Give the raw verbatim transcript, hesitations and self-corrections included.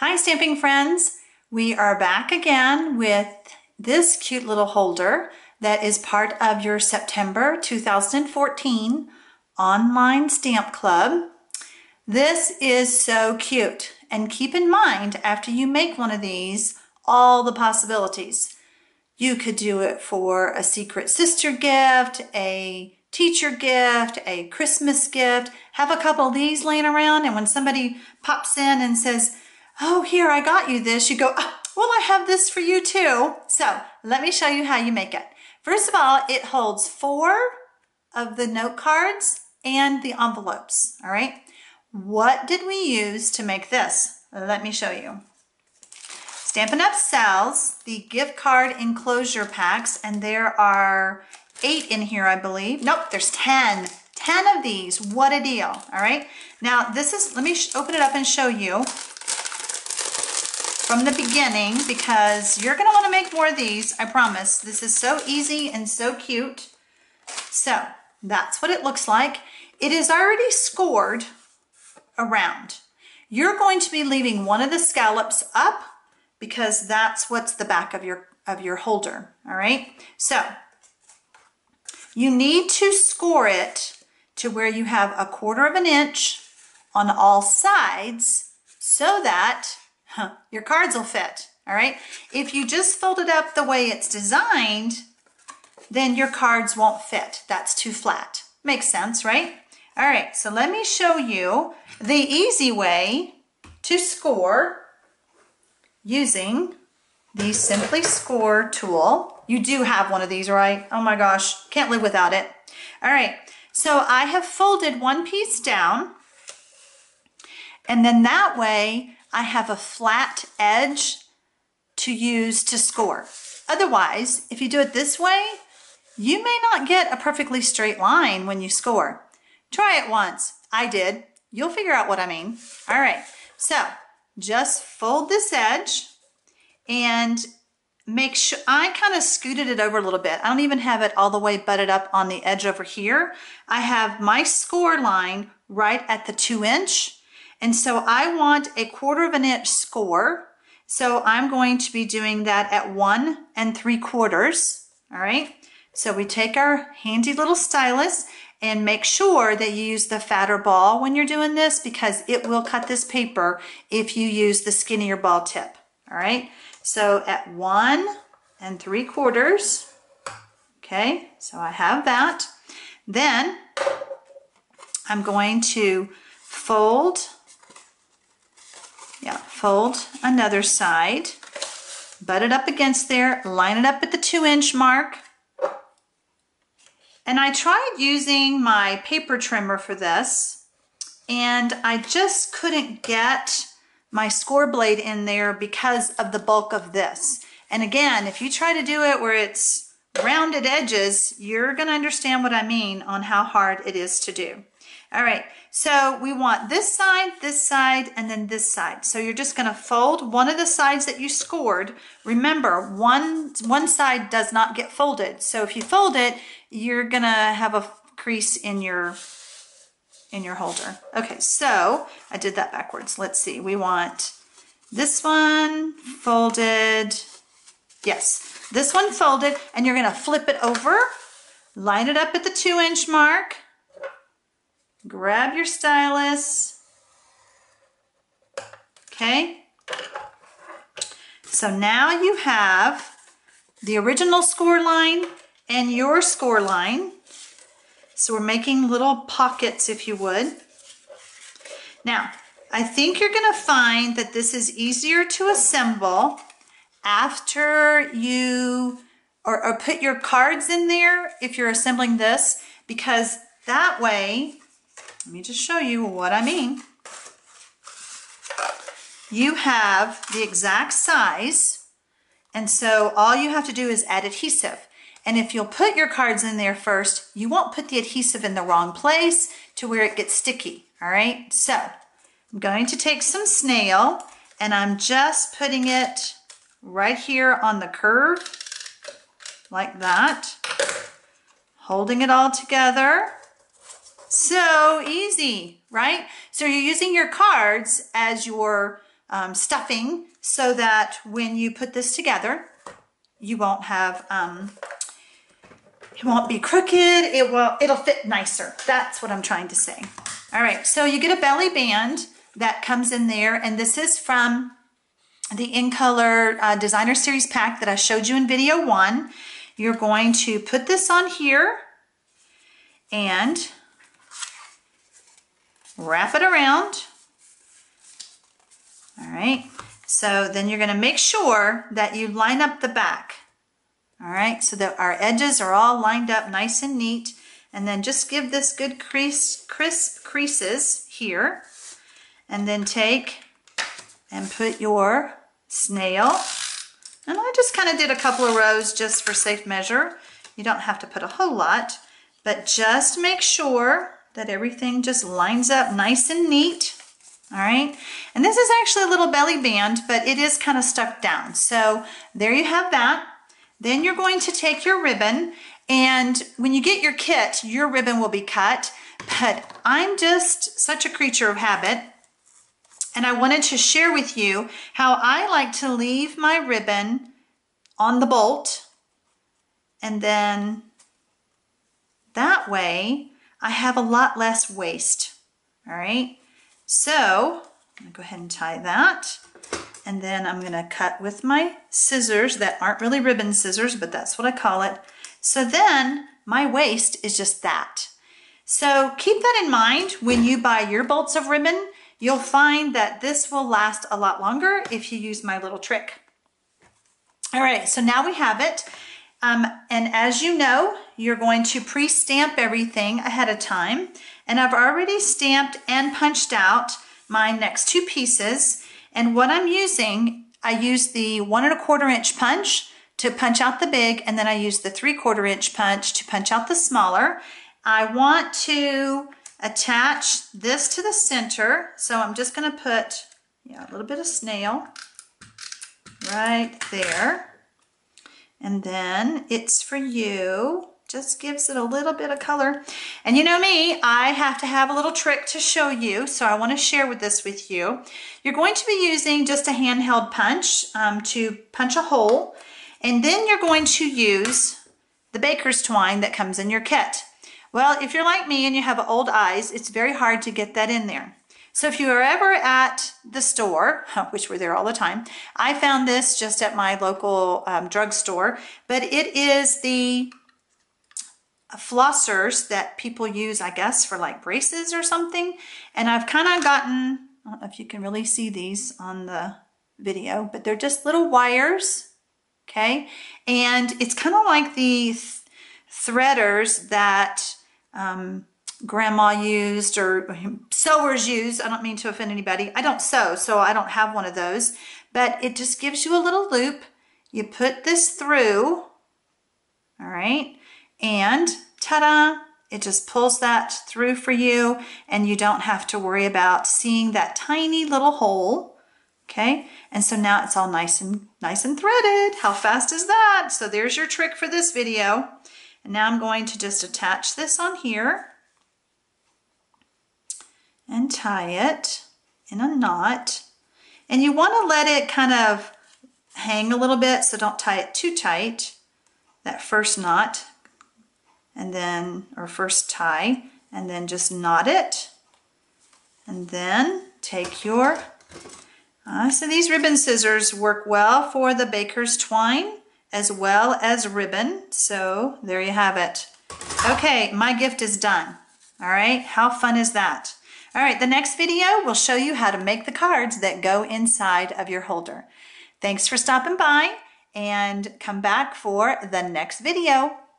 Hi stamping friends, we are back again with this cute little holder that is part of your September two thousand fourteen online stamp club. This is so cute, and keep in mind after you make one of these all the possibilities. You could do it for a secret sister gift, a teacher gift, a Christmas gift. Have a couple of these laying around, and when somebody pops in and says, oh, here, I got you this, you go, oh, well, I have this for you too. So let me show you how you make it. First of all, it holds four of the note cards and the envelopes, all right? What did we use to make this? Let me show you. Stampin' Up! Sells the gift card enclosure packs, and there are eight in here, I believe. Nope, there's ten. ten of these, what a deal, all right? Now this is, let me open it up and show you from the beginning, because you're gonna wanna make more of these, I promise. This is so easy and so cute. So that's what it looks like. It is already scored around. You're going to be leaving one of the scallops up because that's what's the back of your, of your holder, all right? So you need to score it to where you have a quarter of an inch on all sides so that Huh, your cards will fit, all right? If you just fold it up the way it's designed, then your cards won't fit. That's too flat. Makes sense, right? All right, so let me show you the easy way to score using the Simply Score tool. You do have one of these, right? Oh my gosh, can't live without it. All right, so I have folded one piece down, and then that way, I have a flat edge to use to score. Otherwise, if you do it this way, you may not get a perfectly straight line when you score. Try it once. I did. You'll figure out what I mean. All right, so just fold this edge and make sure, I kind of scooted it over a little bit. I don't even have it all the way butted up on the edge over here. I have my score line right at the two inch. And so I want a quarter of an inch score. So I'm going to be doing that at one and three quarters, all right? So we take our handy little stylus and make sure that you use the fatter ball when you're doing this, because it will cut this paper if you use the skinnier ball tip, all right? So at one and three quarters, okay, so I have that. Then I'm going to fold Yeah, fold another side, butt it up against there, line it up at the two inch mark. And I tried using my paper trimmer for this, and I just couldn't get my score blade in there because of the bulk of this. And again, if you try to do it where it's rounded edges, you're gonna understand what I mean on how hard it is to do. All right, so we want this side, this side, and then this side. So you're just gonna fold one of the sides that you scored. Remember, one, one side does not get folded. So if you fold it, you're gonna have a crease in your, in your holder. Okay, so I did that backwards. Let's see, we want this one folded. Yes, this one folded, and you're gonna flip it over, line it up at the two inch mark, grab your stylus, okay? So now you have the original score line and your score line. So we're making little pockets, if you would. Now, I think you're gonna find that this is easier to assemble after you, or, or put your cards in there if you're assembling this, because that way, let me just show you what I mean. You have the exact size, and so all you have to do is add adhesive. And if you'll put your cards in there first, you won't put the adhesive in the wrong place to where it gets sticky, all right? So I'm going to take some snail, and I'm just putting it right here on the curve, like that, holding it all together. So easy, right? So you're using your cards as your um, stuffing so that when you put this together, you won't have, um, it won't be crooked, it will, it'll fit nicer. That's what I'm trying to say. All right, so you get a belly band that comes in there, and this is from the In Color uh, Designer Series pack that I showed you in video one. You're going to put this on here and wrap it around. All right, so then you're gonna make sure that you line up the back. All right, so that our edges are all lined up nice and neat, and then just give this good crease, crisp creases here, and then take and put your snail. And I just kind of did a couple of rows just for safe measure. You don't have to put a whole lot, but just make sure that everything just lines up nice and neat. All right, and this is actually a little belly band, but it is kind of stuck down. So there you have that. Then you're going to take your ribbon, and when you get your kit, your ribbon will be cut, but I'm just such a creature of habit, and I wanted to share with you how I like to leave my ribbon on the bolt, and then that way I have a lot less waste. All right, so I'm gonna go ahead and tie that, and then I'm gonna cut with my scissors that aren't really ribbon scissors, but that's what I call it. So then my waist is just that. So keep that in mind when you buy your bolts of ribbon. You'll find that this will last a lot longer if you use my little trick. All right, so now we have it. Um, and as you know, you're going to pre-stamp everything ahead of time. And I've already stamped and punched out my next two pieces. And what I'm using, I use the one and a quarter inch punch to punch out the big, and then I use the three quarter inch punch to punch out the smaller. I want to attach this to the center, so I'm just gonna put yeah, a little bit of snail right there. And then It's For You just gives it a little bit of color. And you know me, I have to have a little trick to show you, so I wanna share with this with you. You're going to be using just a handheld punch um, to punch a hole, and then you're going to use the baker's twine that comes in your kit. Well, if you're like me and you have old eyes, it's very hard to get that in there. So if you are ever at the store, which we're there all the time, I found this just at my local um, drugstore, but it is the flossers that people use, I guess, for like braces or something. And I've kind of gotten, I don't know if you can really see these on the video, but they're just little wires, okay? And it's kind of like the th threaders that Um, grandma used, or sewers used. I don't mean to offend anybody. I don't sew, so I don't have one of those, but it just gives you a little loop. You put this through, all right, and ta-da, it just pulls that through for you, and you don't have to worry about seeing that tiny little hole, okay? And so now it's all nice and nice and threaded. How fast is that? So there's your trick for this video. And now I'm going to just attach this on here and tie it in a knot. And you want to let it kind of hang a little bit, so don't tie it too tight, that first knot, and then, or first tie, and then just knot it. And then take your, uh, so these ribbon scissors work well for the baker's twine as well as ribbon. So there you have it. Okay, my gift is done. All right, how fun is that? All right, the next video will show you how to make the cards that go inside of your holder. Thanks for stopping by, and come back for the next video.